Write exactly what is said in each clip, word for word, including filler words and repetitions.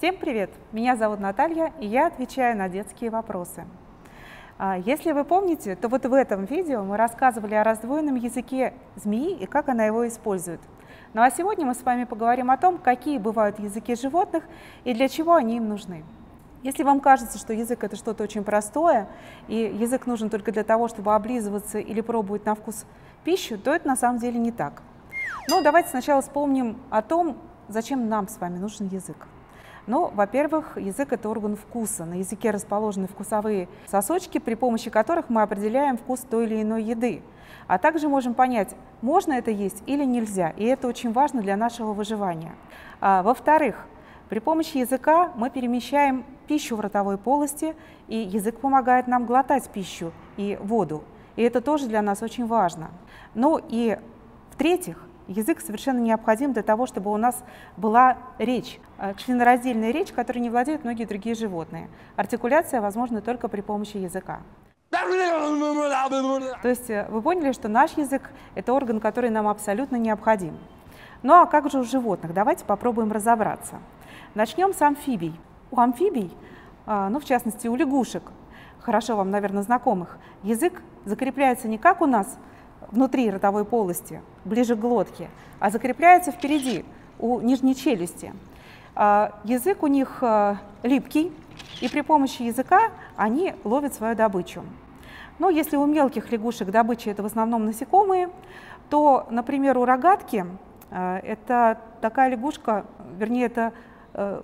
Всем привет! Меня зовут Наталья, и я отвечаю на детские вопросы. Если вы помните, то вот в этом видео мы рассказывали о раздвоенном языке змеи и как она его использует. Ну а сегодня мы с вами поговорим о том, какие бывают языки животных и для чего они им нужны. Если вам кажется, что язык — это что-то очень простое, и язык нужен только для того, чтобы облизываться или пробовать на вкус пищу, то это на самом деле не так. Но давайте сначала вспомним о том, зачем нам с вами нужен язык. Ну, во-первых, язык — это орган вкуса. На языке расположены вкусовые сосочки, при помощи которых мы определяем вкус той или иной еды. А также можем понять, можно это есть или нельзя, и это очень важно для нашего выживания. А, во-вторых, при помощи языка мы перемещаем пищу в ротовой полости, и язык помогает нам глотать пищу и воду. И это тоже для нас очень важно. Ну и в-третьих, язык совершенно необходим для того, чтобы у нас была речь, членораздельная речь, которой не владеют многие другие животные. Артикуляция возможна только при помощи языка. То есть вы поняли, что наш язык – это орган, который нам абсолютно необходим. Ну а как же у животных? Давайте попробуем разобраться. Начнем с амфибий. У амфибий, ну в частности у лягушек, хорошо вам, наверное, знакомых, язык закрепляется не как у нас внутри ротовой полости, ближе к глотке, а закрепляется впереди, у нижней челюсти. Язык у них липкий, и при помощи языка они ловят свою добычу. Но если у мелких лягушек добыча — это в основном насекомые, то, например, у рогатки, это такая лягушка, вернее, это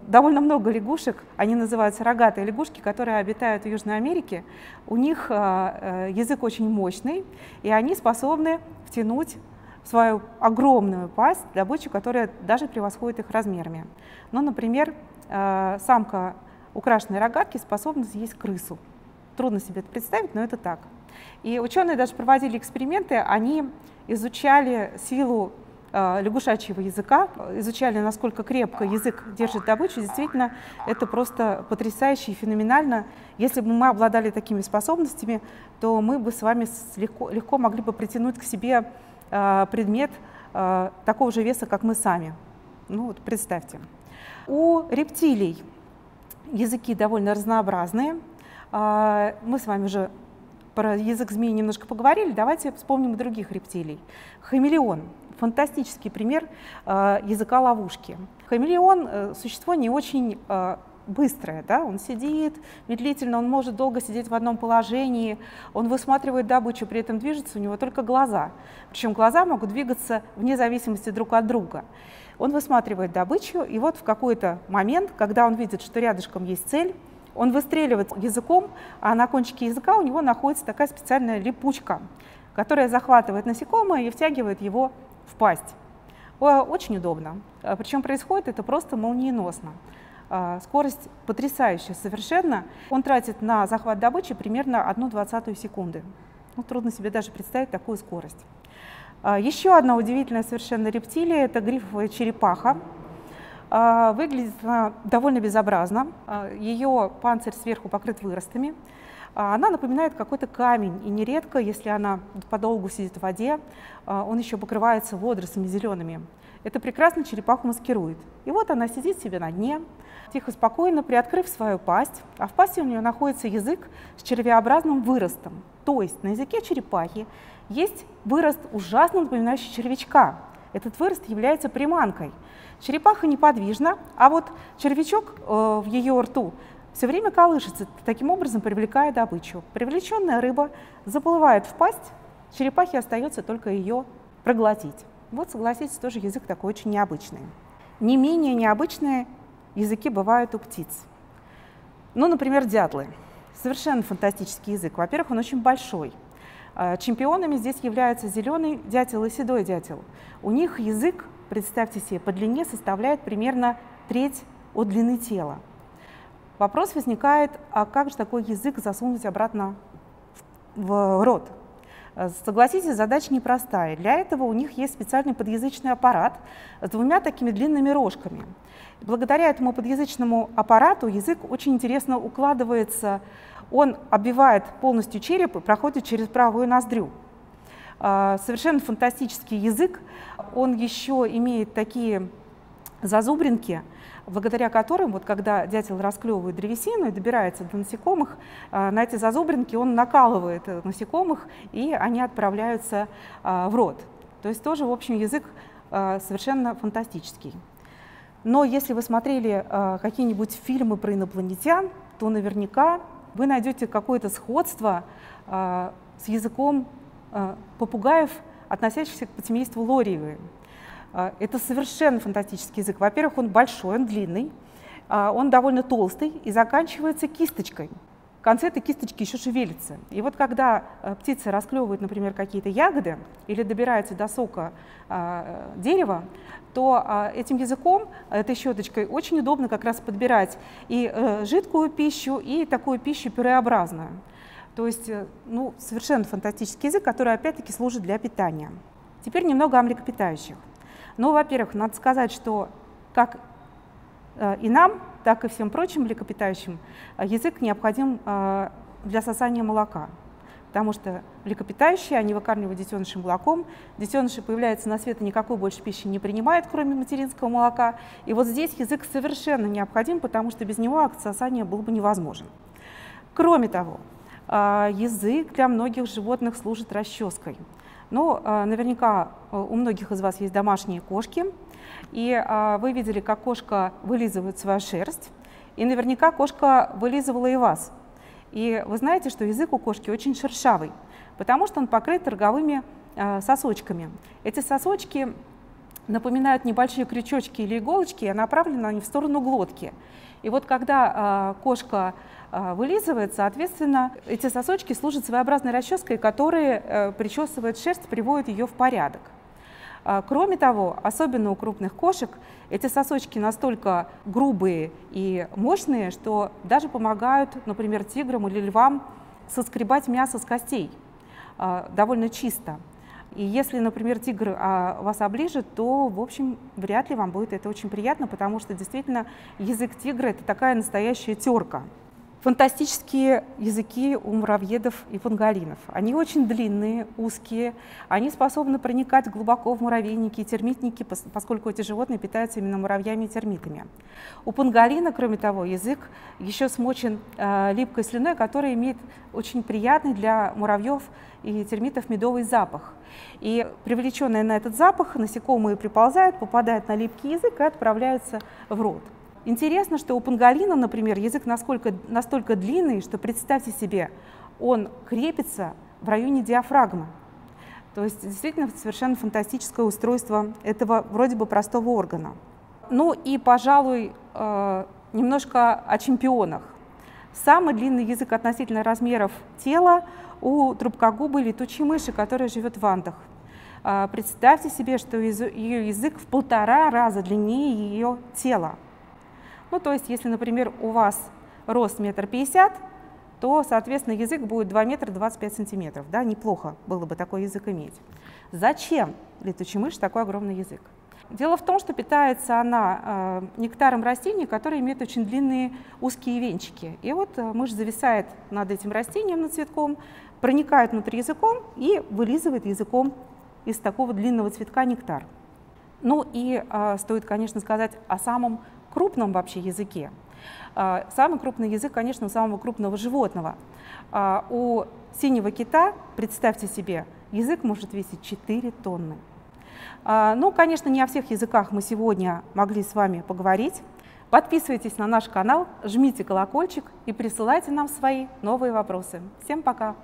довольно много лягушек, они называются рогатые лягушки, которые обитают в Южной Америке. У них язык очень мощный, и они способны втянуть в свою огромную пасть добычу, которая даже превосходит их размерами. Ну, например, самка украшенной рогатки способна съесть крысу. Трудно себе это представить, но это так. И ученые даже проводили эксперименты, они изучали силу лягушачьего языка, изучали, насколько крепко язык держит добычу. Действительно, это просто потрясающе и феноменально. Если бы мы обладали такими способностями, то мы бы с вами легко, легко могли бы притянуть к себе предмет такого же веса, как мы сами. Ну вот представьте. У рептилий языки довольно разнообразные. Мы с вами уже про язык змеи немножко поговорили, давайте вспомним и других рептилий. Хамелеон. Фантастический пример э, языка ловушки. Хамелеон э, – существо не очень э, быстрое, да? Он сидит медлительно, он может долго сидеть в одном положении, он высматривает добычу, при этом движется у него только глаза. Причем глаза могут двигаться вне зависимости друг от друга. Он высматривает добычу, и вот в какой-то момент, когда он видит, что рядышком есть цель, он выстреливает языком, а на кончике языка у него находится такая специальная липучка, которая захватывает насекомое и втягивает его в пасть. Очень удобно. Причем происходит это просто молниеносно. Скорость потрясающая совершенно. Он тратит на захват добычи примерно одну двадцатую секунды. Ну, трудно себе даже представить такую скорость. Еще одна удивительная совершенно рептилия – это грифовая черепаха. Выглядит она довольно безобразно. Ее панцирь сверху покрыт выростами. Она напоминает какой-то камень, и нередко, если она подолгу сидит в воде, он еще покрывается водорослями зелеными. Это прекрасно черепаху маскирует. И вот она сидит себе на дне, тихо, спокойно, приоткрыв свою пасть, а в пасти у нее находится язык с червеобразным выростом. То есть на языке черепахи есть вырост, ужасно напоминающий червячка. Этот вырост является приманкой. Черепаха неподвижна, а вот червячок в ее рту все время колышется, таким образом привлекая добычу. Привлеченная рыба заплывает в пасть, черепахе остается только ее проглотить. Вот, согласитесь, тоже язык такой очень необычный. Не менее необычные языки бывают у птиц. Ну, например, дятлы. Совершенно фантастический язык. Во-первых, он очень большой. Чемпионами здесь являются зеленый дятел и седой дятел. У них язык, представьте себе, по длине составляет примерно треть от длины тела. Вопрос возникает, а как же такой язык засунуть обратно в рот? Согласитесь, задача непростая. Для этого у них есть специальный подъязычный аппарат с двумя такими длинными рожками. Благодаря этому подъязычному аппарату язык очень интересно укладывается, он обвивает полностью череп и проходит через правую ноздрю. Совершенно фантастический язык, он еще имеет такие зазубринки, благодаря которым, вот когда дятел расклевывает древесину и добирается до насекомых, на эти зазубринки он накалывает насекомых, и они отправляются в рот. То есть тоже, в общем, язык совершенно фантастический. Но если вы смотрели какие-нибудь фильмы про инопланетян, то наверняка вы найдете какое-то сходство с языком попугаев, относящихся к семейству Лориевы. Это совершенно фантастический язык. Во-первых, он большой, он длинный, он довольно толстый и заканчивается кисточкой. В конце этой кисточки еще шевелится. И вот когда птицы расклевывают, например, какие-то ягоды или добираются до сока дерева, то этим языком, этой щеточкой, очень удобно как раз подбирать и жидкую пищу, и такую пищу пюреобразную. То есть, ну, совершенно фантастический язык, который опять-таки служит для питания. Теперь немного о млекопитающих. Ну, во-первых, надо сказать, что как и нам, так и всем прочим млекопитающим язык необходим для сосания молока, потому что млекопитающие, они выкармливают детенышей молоком, детеныши появляются на свет и никакой больше пищи не принимают, кроме материнского молока. И вот здесь язык совершенно необходим, потому что без него акт сосания был бы невозможен. Кроме того, язык для многих животных служит расческой. Но наверняка у многих из вас есть домашние кошки, и вы видели, как кошка вылизывает свою шерсть, и наверняка кошка вылизывала и вас. И вы знаете, что язык у кошки очень шершавый, потому что он покрыт роговыми сосочками. Эти сосочки напоминают небольшие крючочки или иголочки, и направлены они в сторону глотки. И вот когда кошка вылизывает, соответственно, эти сосочки служат своеобразной расческой, которые причесывают шерсть, приводят ее в порядок. Кроме того, особенно у крупных кошек, эти сосочки настолько грубые и мощные, что даже помогают, например, тиграм или львам соскребать мясо с костей довольно чисто. И если, например, тигр вас оближет, то, в общем, вряд ли вам будет это очень приятно, потому что действительно язык тигра – это такая настоящая терка. Фантастические языки у муравьедов и панголинов. Они очень длинные, узкие, они способны проникать глубоко в муравейники и термитники, поскольку эти животные питаются именно муравьями и термитами. У панголина, кроме того, язык еще смочен э, липкой слюной, которая имеет очень приятный для муравьев и термитов медовый запах. И привлеченные на этот запах насекомые приползают, попадают на липкий язык и отправляются в рот. Интересно, что у панголина, например, язык насколько, настолько длинный, что, представьте себе, он крепится в районе диафрагмы. То есть действительно совершенно фантастическое устройство этого вроде бы простого органа. Ну и, пожалуй, немножко о чемпионах. Самый длинный язык относительно размеров тела у трубкогубой летучей мыши, которая живет в Антах. Представьте себе, что ее язык в полтора раза длиннее ее тела. Ну, то есть, если, например, у вас рост метр пятьдесят, то, соответственно, язык будет два метра двадцать пять сантиметров. Да? Неплохо было бы такой язык иметь. Зачем летучей мыши такой огромный язык? Дело в том, что питается она э, нектаром растений, которые имеют очень длинные узкие венчики. И вот мышь зависает над этим растением, над цветком, проникает внутрь языком и вылизывает языком из такого длинного цветка нектар. Ну и э, стоит, конечно, сказать о самом крупном вообще языке. Самый крупный язык, конечно, у самого крупного животного. У синего кита, представьте себе, язык может весить четыре тонны. Ну, конечно, не о всех языках мы сегодня могли с вами поговорить. Подписывайтесь на наш канал, жмите колокольчик и присылайте нам свои новые вопросы. Всем пока!